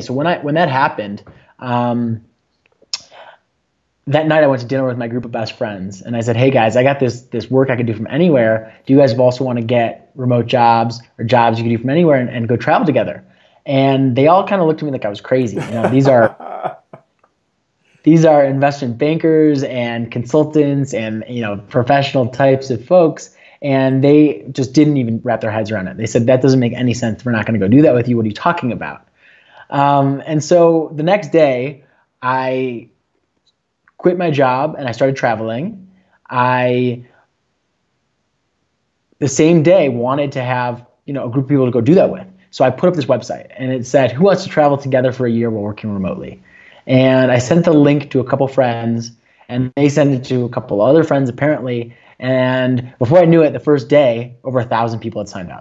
So when that happened, that night I went to dinner with my group of best friends, and I said, "Hey guys, I got this work I could do from anywhere. Do you guys also want to get remote jobs or jobs you can do from anywhere and go travel together?" And they all kind of looked at me like I was crazy. You know, these are investment bankers and consultants and, you know, professional types of folks, and they just didn't even wrap their heads around it. They said, "That doesn't make any sense. We're not going to go do that with you. What are you talking about?" And so the next day, I quit my job and I started traveling. I, the same day, wanted to have, you know, a group of people to go do that with. So I put up this website and it said, "Who wants to travel together for a year while working remotely?" And I sent the link to a couple friends, and they sent it to a couple other friends apparently. And before I knew it, the first day, over 1,000 people had signed up.